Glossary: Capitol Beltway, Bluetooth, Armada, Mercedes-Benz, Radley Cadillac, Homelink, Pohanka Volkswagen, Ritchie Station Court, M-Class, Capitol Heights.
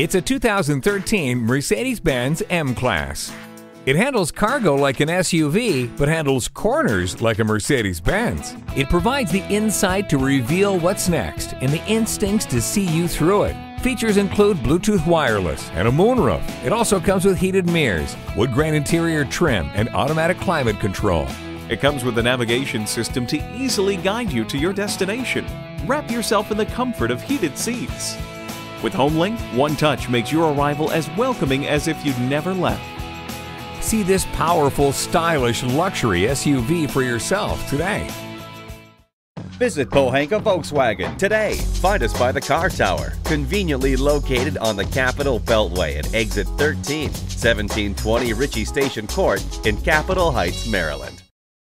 It's a 2013 Mercedes-Benz M-Class. It handles cargo like an SUV, but handles corners like a Mercedes-Benz. It provides the insight to reveal what's next and the instincts to see you through it. Features include Bluetooth wireless and a moonroof. It also comes with heated mirrors, wood grain interior trim, and automatic climate control. It comes with a navigation system to easily guide you to your destination. Wrap yourself in the comfort of heated seats. With Homelink, one touch makes your arrival as welcoming as if you'd never left. See this powerful, stylish luxury SUV for yourself today. Visit Pohanka Volkswagen today. Find us by the car tower, conveniently located on the Capitol Beltway at exit 13, 1720 Ritchie Station Court in Capitol Heights, Maryland.